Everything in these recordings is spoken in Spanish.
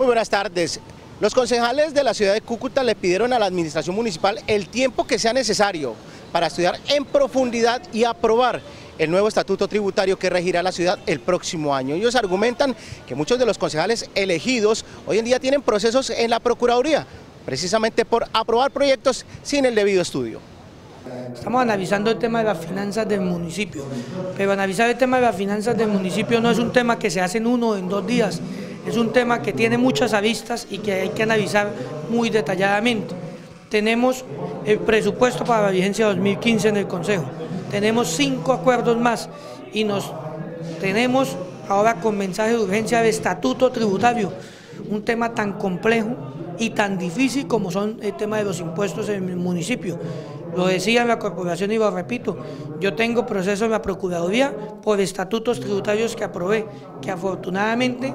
Muy buenas tardes. Los concejales de la ciudad de Cúcuta le pidieron a la administración municipal el tiempo que sea necesario para estudiar en profundidad y aprobar el nuevo estatuto tributario que regirá la ciudad el próximo año. Ellos argumentan que muchos de los concejales elegidos hoy en día tienen procesos en la Procuraduría, precisamente por aprobar proyectos sin el debido estudio. Estamos analizando el tema de las finanzas del municipio, pero analizar el tema de las finanzas del municipio no es un tema que se hace en uno o en dos días, es un tema que tiene muchas aristas y que hay que analizar muy detalladamente. Tenemos el presupuesto para la vigencia 2015 en el Consejo, tenemos 5 acuerdos más y nos tenemos ahora con mensaje de urgencia de estatuto tributario, un tema tan complejo y tan difícil como son el tema de los impuestos en el municipio. Lo decía en la corporación y lo repito, yo tengo proceso en la Procuraduría por estatutos tributarios que aprobé, que afortunadamente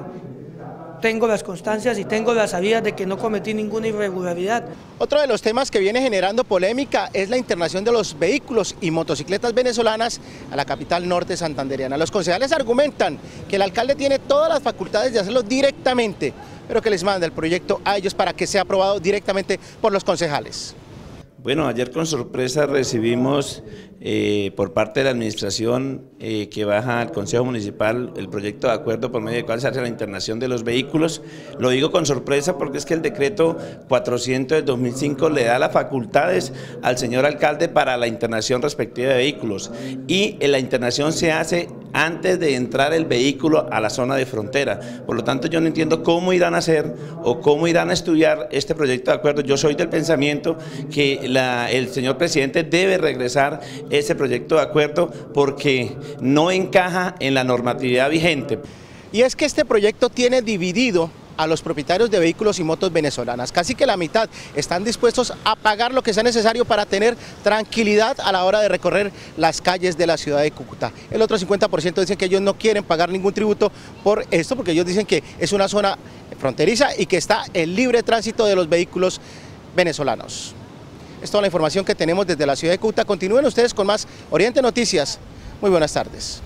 tengo las constancias y tengo las sabidas de que no cometí ninguna irregularidad. Otro de los temas que viene generando polémica es la internación de los vehículos y motocicletas venezolanas a la capital norte santandereana. Los concejales argumentan que el alcalde tiene todas las facultades de hacerlo directamente, pero que les manda el proyecto a ellos para que sea aprobado directamente por los concejales. Bueno, ayer con sorpresa recibimos por parte de la administración que baja al Consejo Municipal el proyecto de acuerdo por medio del cual se hace la internación de los vehículos. Lo digo con sorpresa porque es que el decreto 400 del 2005 le da las facultades al señor alcalde para la internación respectiva de vehículos y la internación se hace antes de entrar el vehículo a la zona de frontera. Por lo tanto, yo no entiendo cómo irán a hacer o cómo irán a estudiar este proyecto de acuerdo. Yo soy del pensamiento que el señor presidente debe regresar ese proyecto de acuerdo porque no encaja en la normatividad vigente. Y es que este proyecto tiene dividido a los propietarios de vehículos y motos venezolanas. Casi que la mitad están dispuestos a pagar lo que sea necesario para tener tranquilidad a la hora de recorrer las calles de la ciudad de Cúcuta. El otro 50% dicen que ellos no quieren pagar ningún tributo por esto, porque ellos dicen que es una zona fronteriza y que está el libre tránsito de los vehículos venezolanos. Es toda la información que tenemos desde la ciudad de Cúcuta. Continúen ustedes con más Oriente Noticias. Muy buenas tardes.